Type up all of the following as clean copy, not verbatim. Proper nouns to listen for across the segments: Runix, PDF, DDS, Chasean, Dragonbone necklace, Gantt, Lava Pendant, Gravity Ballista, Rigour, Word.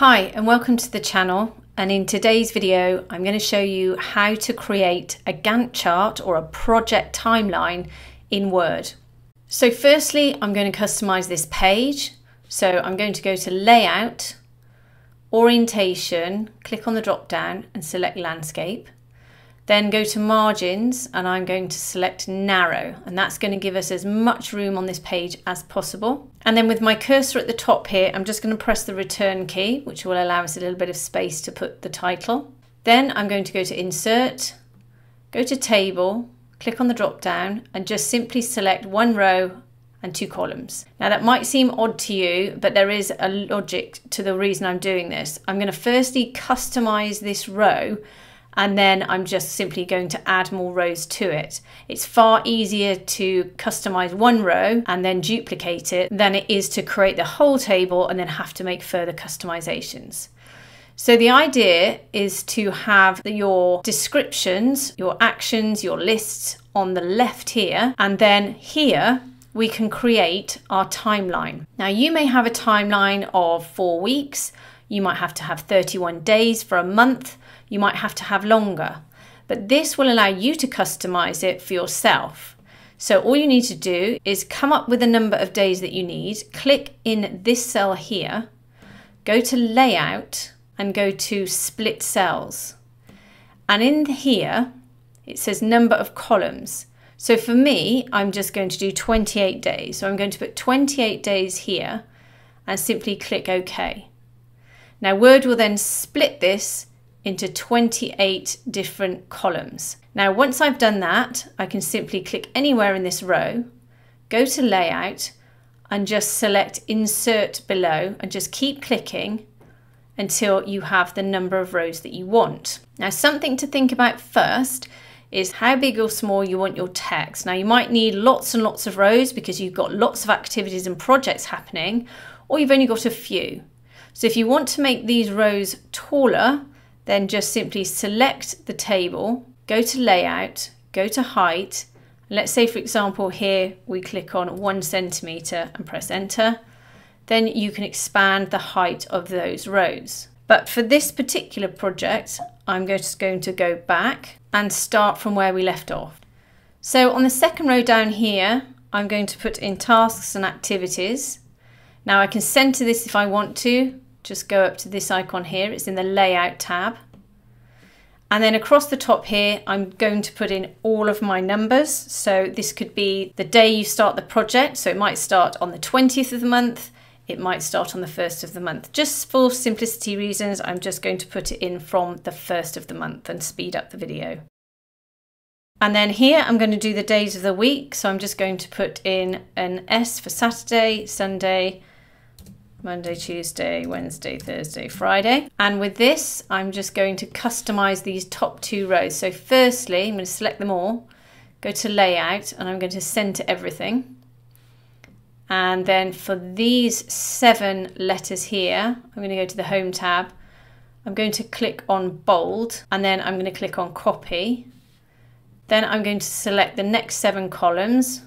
Hi and welcome to the channel, and in today's video I'm going to show you how to create a Gantt chart or a project timeline in Word. So firstly I'm going to customize this page, so I'm going to go to Layout, Orientation, click on the drop down and select Landscape, then go to Margins and I'm going to select Narrow, and that's going to give us as much room on this page as possible. And then with my cursor at the top here, I'm just going to press the return key, which will allow us a little bit of space to put the title. Then I'm going to go to Insert, go to Table, click on the drop down and just simply select one row and two columns. Now that might seem odd to you, but there is a logic to the reason I'm doing this. I'm going to firstly customize this row, and then I'm just simply going to add more rows to it. It's far easier to customize one row and then duplicate it than it is to create the whole table and then have to make further customizations. So the idea is to have your descriptions, your actions, your lists on the left here, and then here we can create our timeline. Now you may have a timeline of 4 weeks, you might have to have 31 days for a month, you might have to have longer, but this will allow you to customize it for yourself. So all you need to do is come up with a number of days that you need, click in this cell here, go to Layout and go to Split Cells. And in here, it says number of columns. So for me, I'm just going to do 28 days. So I'm going to put 28 days here and simply click OK. Now Word will then split this into 28 different columns. Now once I've done that, I can simply click anywhere in this row, go to Layout and just select Insert Below and just keep clicking until you have the number of rows that you want. Now something to think about first is how big or small you want your text. Now you might need lots and lots of rows because you've got lots of activities and projects happening, or you've only got a few. So if you want to make these rows taller, then just simply select the table, go to Layout, go to Height. Let's say for example here we click on 1 centimeter and press enter. Then you can expand the height of those rows. But for this particular project, I'm just going to go back and start from where we left off. So on the second row down here, I'm going to put in tasks and activities. Now I can center this if I want to. Just go up to this icon here, it's in the Layout tab. And then across the top here, I'm going to put in all of my numbers. So this could be the day you start the project. So it might start on the 20th of the month. It might start on the 1st of the month. Just for simplicity reasons, I'm just going to put it in from the 1st of the month and speed up the video. And then here, I'm going to do the days of the week. So I'm just going to put in an S for Saturday, Sunday, Monday, Tuesday, Wednesday, Thursday, Friday. And with this, I'm just going to customize these top two rows. So firstly, I'm going to select them all, go to Layout, and I'm going to center everything. And then for these 7 letters here, I'm going to go to the Home tab. I'm going to click on Bold, and then I'm going to click on Copy. Then I'm going to select the next 7 columns,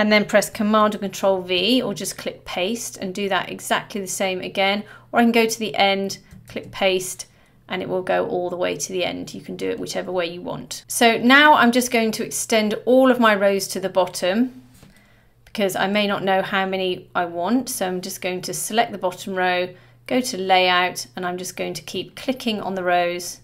and then press Command and Control V, or just click paste and do that exactly the same again. Or I can go to the end, click paste, and it will go all the way to the end. You can do it whichever way you want. So now I'm just going to extend all of my rows to the bottom because I may not know how many I want. So I'm just going to select the bottom row, go to Layout, and I'm just going to keep clicking on the rows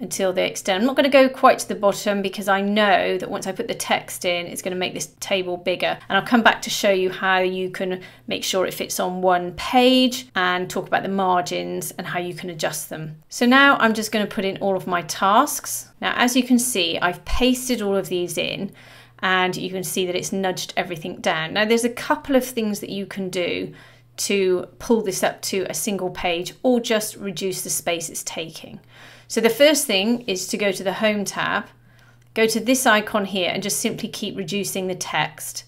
until they extend. I'm not going to go quite to the bottom because I know that once I put the text in, it's going to make this table bigger. And I'll come back to show you how you can make sure it fits on one page and talk about the margins and how you can adjust them. So now I'm just going to put in all of my tasks. Now, as you can see, I've pasted all of these in and you can see that it's nudged everything down. Now, there's a couple of things that you can do to pull this up to a single page or just reduce the space it's taking. So the first thing is to go to the Home tab, go to this icon here and just simply keep reducing the text.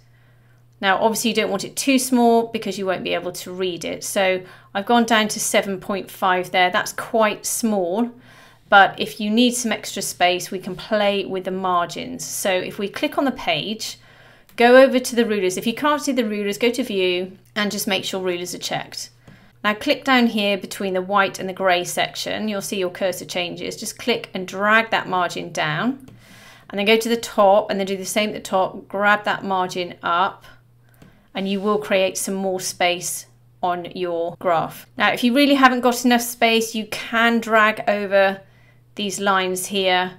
Now obviously you don't want it too small because you won't be able to read it. So I've gone down to 7.5 there, that's quite small, but if you need some extra space we can play with the margins. So if we click on the page, Go over to the rulers. If you can't see the rulers, go to view and just make sure rulers are checked. Now click down here between the white and the grey section. You'll see your cursor changes. Just click and drag that margin down and then go to the top and then do the same at the top. Grab that margin up and you will create some more space on your graph. Now if you really haven't got enough space, you can drag over these lines here.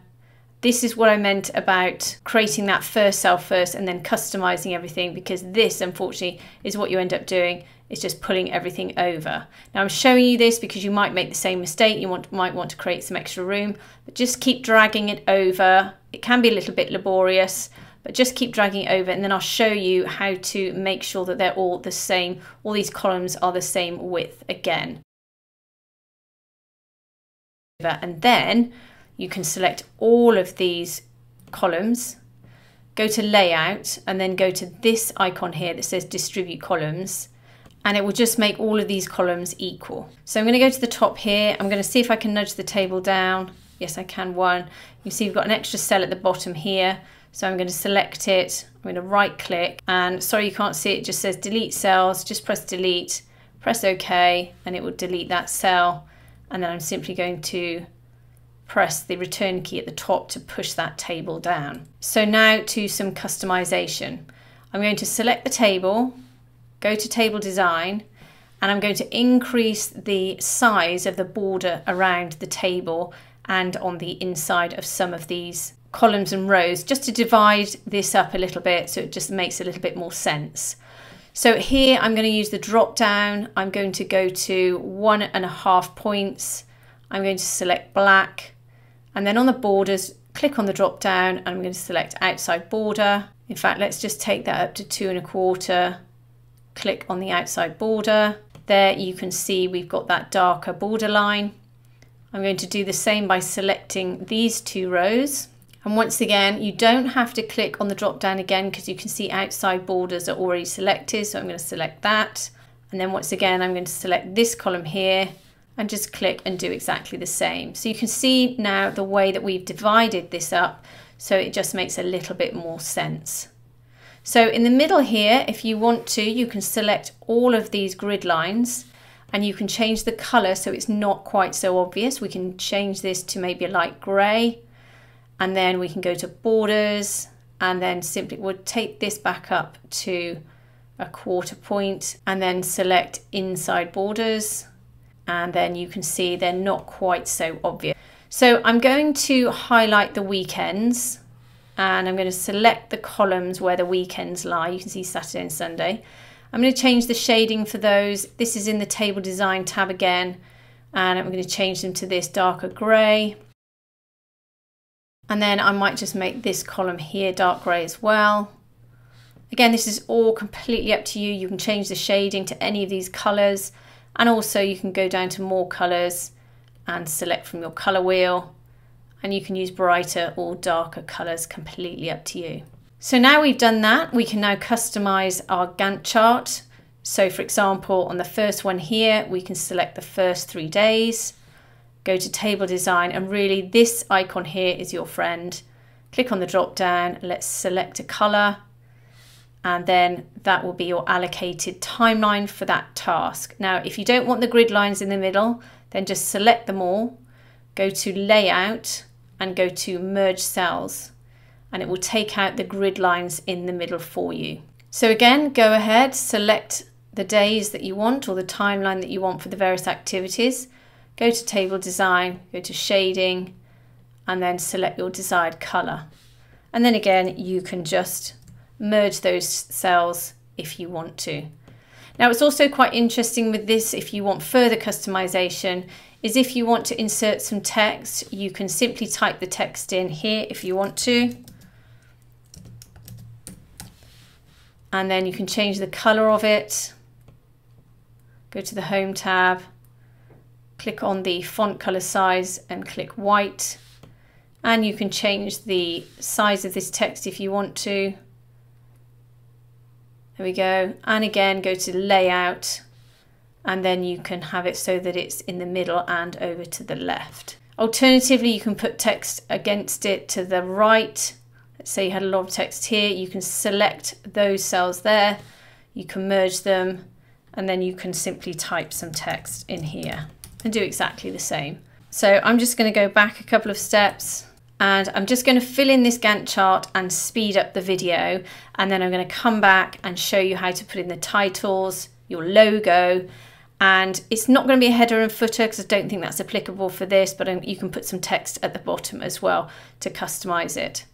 This is what I meant about creating that first cell first and then customizing everything, because this unfortunately is what you end up doing, is just pulling everything over. Now I'm showing you this because you might make the same mistake. You might want to create some extra room, but just keep dragging it over. It can be a little bit laborious, but just keep dragging it over and then I'll show you how to make sure that they're all the same, all these columns are the same width again. And then you can select all of these columns, go to layout and then go to this icon here that says distribute columns, and it will just make all of these columns equal. So I'm going to go to the top here, I'm going to see if I can nudge the table down. Yes, I can. One, you see we've got an extra cell at the bottom here, so I'm going to select it, I'm going to right click, and sorry you can't see it, it just says delete cells. Just press delete, press OK, and it will delete that cell, and then I'm simply going to press the return key at the top to push that table down. So now to some customization. I'm going to select the table, go to table design, and I'm going to increase the size of the border around the table and on the inside of some of these columns and rows, just to divide this up a little bit so it just makes a little bit more sense. So here I'm going to use the drop down, I'm going to go to 1.5 points, I'm going to select black, and then on the borders click on the drop down and I'm going to select outside border. In fact, let's just take that up to 2.25, click on the outside border. There you can see we've got that darker border line. I'm going to do the same by selecting these two rows, and once again you don't have to click on the drop down again because you can see outside borders are already selected, so I'm going to select that, and then once again I'm going to select this column here and just click and do exactly the same. So you can see now the way that we've divided this up, so it just makes a little bit more sense. So in the middle here, if you want to, you can select all of these grid lines and you can change the color so it's not quite so obvious. We can change this to maybe a light gray, and then we can go to borders and then simply we'll take this back up to 1/4 point and then select inside borders, and then you can see they're not quite so obvious. So I'm going to highlight the weekends and I'm going to select the columns where the weekends lie. You can see Saturday and Sunday. I'm going to change the shading for those. This is in the table design tab again, and I'm going to change them to this darker grey, and then I might just make this column here dark grey as well. Again, this is all completely up to you. You can change the shading to any of these colours. And also you can go down to more colours and select from your colour wheel, and you can use brighter or darker colours, completely up to you. So now we've done that, we can now customise our Gantt chart. So for example, on the first one here, we can select the first 3 days, go to table design, and really this icon here is your friend. Click on the drop down, let's select a colour, and then that will be your allocated timeline for that task. Now, if you don't want the grid lines in the middle, then just select them all, go to layout and go to merge cells, and it will take out the grid lines in the middle for you. So again, go ahead, select the days that you want or the timeline that you want for the various activities, go to table design, go to shading, and then select your desired color. And then again, you can just merge those cells if you want to. Now it's also quite interesting with this, if you want further customization, is if you want to insert some text, you can simply type the text in here if you want to, and then you can change the color of it. Go to the home tab, click on the font color size and click white, and you can change the size of this text if you want to. There we go, and again go to layout, and then you can have it so that it's in the middle and over to the left. Alternatively, you can put text against it to the right. let's say you had a lot of text here, you can select those cells there, you can merge them, and then you can simply type some text in here and do exactly the same. So I'm just going to go back a couple of steps and I'm just going to fill in this Gantt chart and speed up the video, and then I'm going to come back and show you how to put in the titles, your logo, and it's not going to be a header and footer because I don't think that's applicable for this, but you can put some text at the bottom as well to customize it.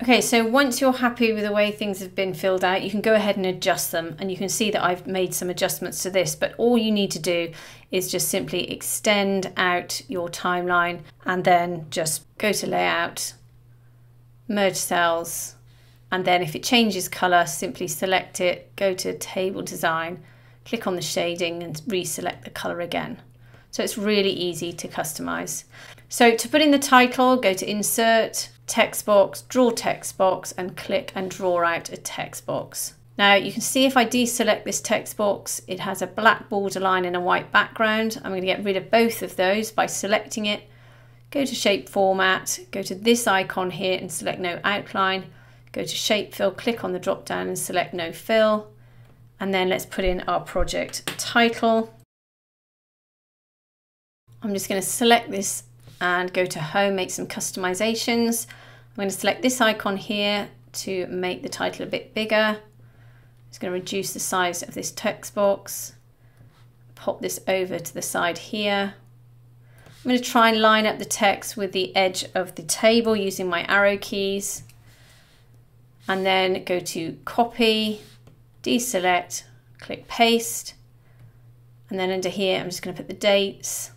Okay, so once you're happy with the way things have been filled out, you can go ahead and adjust them, and you can see that I've made some adjustments to this, but all you need to do is just simply extend out your timeline and then just go to layout, merge cells, and then if it changes color, simply select it, go to table design, click on the shading and reselect the color again. So it's really easy to customize. So to put in the title, go to insert, text box, draw text box, and click and draw out a text box. Now you can see if I deselect this text box, it has a black borderline and a white background. I'm going to get rid of both of those by selecting it. Go to shape format, go to this icon here and select no outline. Go to shape fill, click on the drop down and select no fill. And then let's put in our project title. I'm just going to select this and go to home, make some customizations. I'm going to select this icon here to make the title a bit bigger. It's going to reduce the size of this text box. Pop this over to the side here. I'm going to try and line up the text with the edge of the table using my arrow keys. And then go to copy, deselect, click paste. And then under here, I'm just going to put the dates.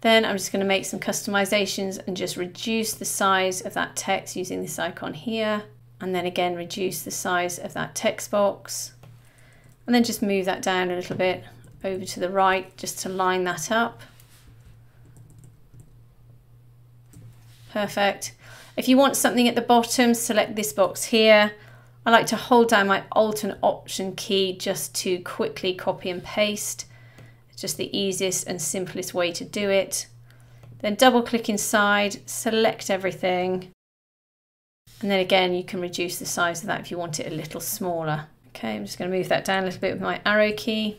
Then I'm just going to make some customizations and just reduce the size of that text using this icon here. And then again, reduce the size of that text box. And then just move that down a little bit over to the right just to line that up. Perfect. If you want something at the bottom, select this box here. I like to hold down my Alt and Option key just to quickly copy and paste. Just the easiest and simplest way to do it. Then double click inside, select everything, and then again you can reduce the size of that if you want it a little smaller. Okay, I'm just going to move that down a little bit with my arrow key.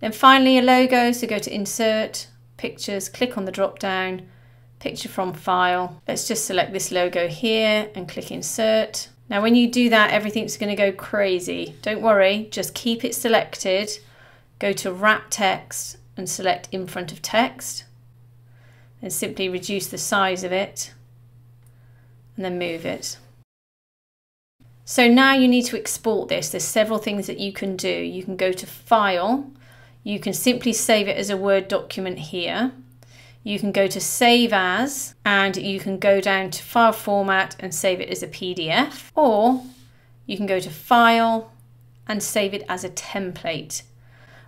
Then finally a logo, so go to insert, pictures, click on the drop down, picture from file. Let's just select this logo here and click insert. Now when you do that, everything's going to go crazy. Don't worry, just keep it selected. Go to wrap text and select in front of text, and simply reduce the size of it and then move it. So now you need to export this. There's several things that you can do. You can go to file, you can simply save it as a Word document here. You can go to save as, and you can go down to file format and save it as a PDF, or you can go to file and save it as a template.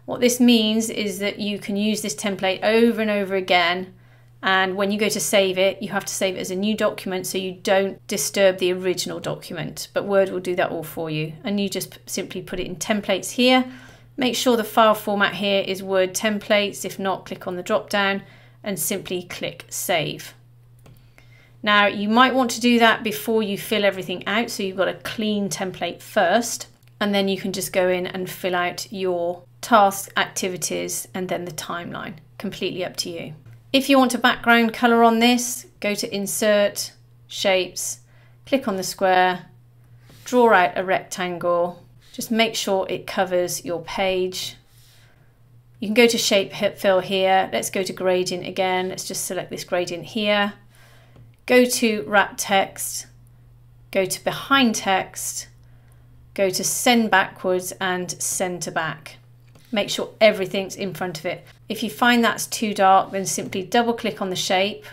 What this means is that you can use this template over and over again, and when you go to save it, you have to save it as a new document so you don't disturb the original document, but Word will do that all for you. And you just simply put it in templates here. Make sure the file format here is Word templates. If not, click on the drop down and simply click save. Now you might want to do that before you fill everything out, so you've got a clean template first, and then you can just go in and fill out your tasks, activities, and then the timeline. Completely up to you. If you want a background color on this, go to insert, shapes, click on the square, draw out a rectangle. Just make sure it covers your page. You can go to shape fill here. Let's go to gradient again. Let's just select this gradient here. Go to wrap text, go to behind text, go to send backwards and center back. Make sure everything's in front of it. If you find that's too dark, then simply double click on the shape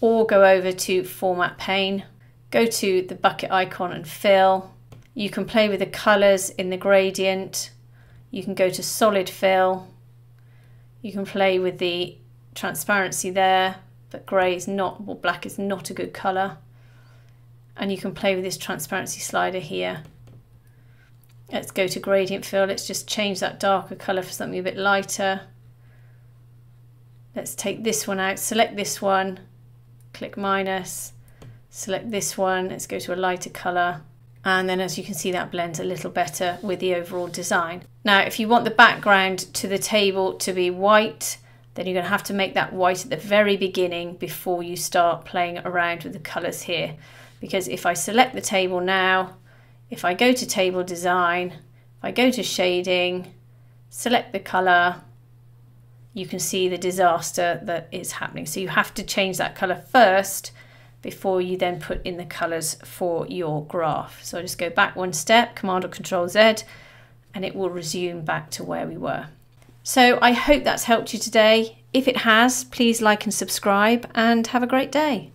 or go over to format pane, go to the bucket icon and fill. You can play with the colors in the gradient. You can go to solid fill. You can play with the transparency there, but gray is not, or black is not a good color. And you can play with this transparency slider here. Let's go to gradient fill. Let's just change that darker colour for something a bit lighter. Let's take this one out, select this one, click minus, select this one, let's go to a lighter colour. And then as you can see, that blends a little better with the overall design. Now, if you want the background to the table to be white, then you're going to have to make that white at the very beginning before you start playing around with the colours here. Because if I select the table now, if I go to table design, if I go to shading, select the colour, you can see the disaster that is happening. So you have to change that colour first before you then put in the colours for your graph. So I just go back one step, Command or Control Z, and it will resume back to where we were. So I hope that's helped you today. If it has, please like and subscribe, and have a great day.